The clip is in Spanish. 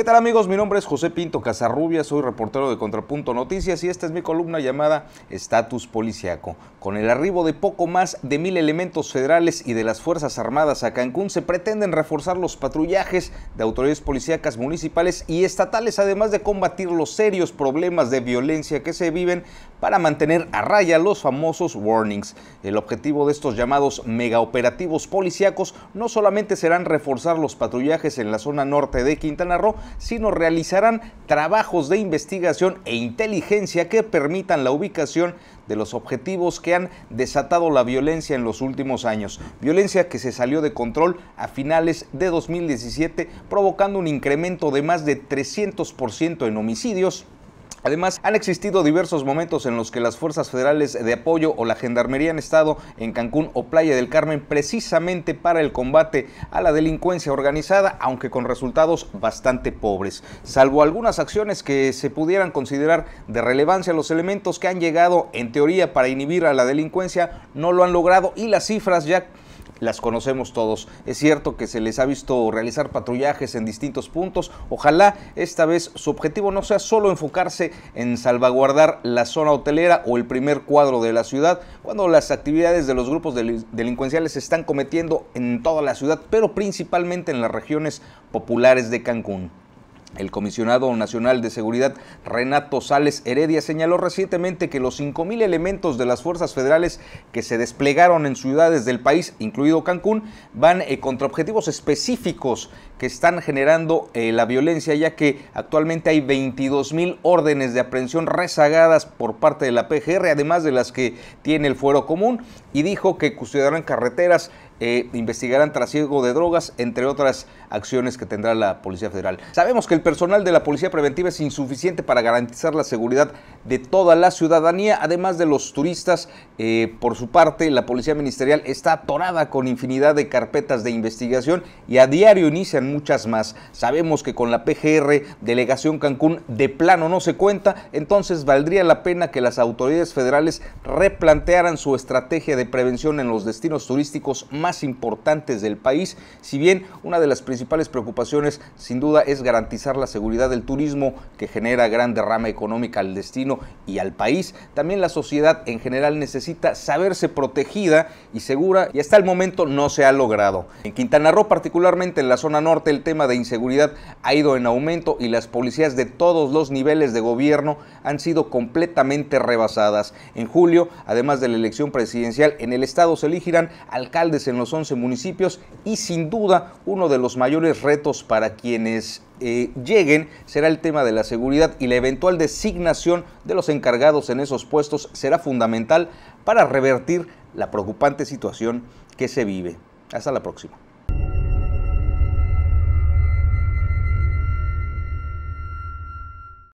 ¿Qué tal amigos? Mi nombre es José Pinto Casarrubia, soy reportero de Contrapunto Noticias y esta es mi columna llamada Estatus Policiaco. Con el arribo de poco más de 1000 elementos federales y de las Fuerzas Armadas a Cancún se pretenden reforzar los patrullajes de autoridades policíacas municipales y estatales, además de combatir los serios problemas de violencia que se viven para mantener a raya los famosos warnings. El objetivo de estos llamados megaoperativos policíacos no solamente serán reforzar los patrullajes en la zona norte de Quintana Roo, sino realizarán trabajos de investigación e inteligencia que permitan la ubicación de los objetivos que han desatado la violencia en los últimos años. Violencia que se salió de control a finales de 2017, provocando un incremento de más de 300% en homicidios. Además, han existido diversos momentos en los que las fuerzas federales de apoyo o la gendarmería han estado en Cancún o Playa del Carmen precisamente para el combate a la delincuencia organizada, aunque con resultados bastante pobres. Salvo algunas acciones que se pudieran considerar de relevancia, los elementos que han llegado en teoría para inhibir a la delincuencia no lo han logrado y las cifras ya las conocemos todos. Es cierto que se les ha visto realizar patrullajes en distintos puntos. Ojalá esta vez su objetivo no sea solo enfocarse en salvaguardar la zona hotelera o el primer cuadro de la ciudad, cuando las actividades de los grupos delincuenciales se están cometiendo en toda la ciudad, pero principalmente en las regiones populares de Cancún. El comisionado nacional de seguridad Renato Sales Heredia señaló recientemente que los 5000 elementos de las fuerzas federales que se desplegaron en ciudades del país, incluido Cancún, van contra objetivos específicos que están generando la violencia, ya que actualmente hay 22,000 órdenes de aprehensión rezagadas por parte de la PGR, además de las que tiene el Fuero Común, y dijo que custodiarán carreteras, investigarán trasiego de drogas, entre otras acciones que tendrá la Policía Federal. Sabemos que el personal de la Policía Preventiva es insuficiente para garantizar la seguridad de toda la ciudadanía, además de los turistas. Por su parte, la Policía Ministerial está atorada con infinidad de carpetas de investigación y a diario inician muchas más. Sabemos que con la PGR, Delegación Cancún, de plano no se cuenta, entonces valdría la pena que las autoridades federales replantearan su estrategia de prevención en los destinos turísticos más importantes del país. Si bien una de las principales preocupaciones sin duda es garantizar la seguridad del turismo, que genera gran derrama económica al destino y al país, también la sociedad en general necesita saberse protegida y segura, y hasta el momento no se ha logrado. En Quintana Roo, particularmente en la zona norte, el tema de inseguridad ha ido en aumento y las policías de todos los niveles de gobierno han sido completamente rebasadas. En julio, además de la elección presidencial, en el estado se elegirán alcaldes en los 11 municipios y sin duda uno de los mayores retos para quienes lleguen será el tema de la seguridad, y la eventual designación de los encargados en esos puestos será fundamental para revertir la preocupante situación que se vive. Hasta la próxima.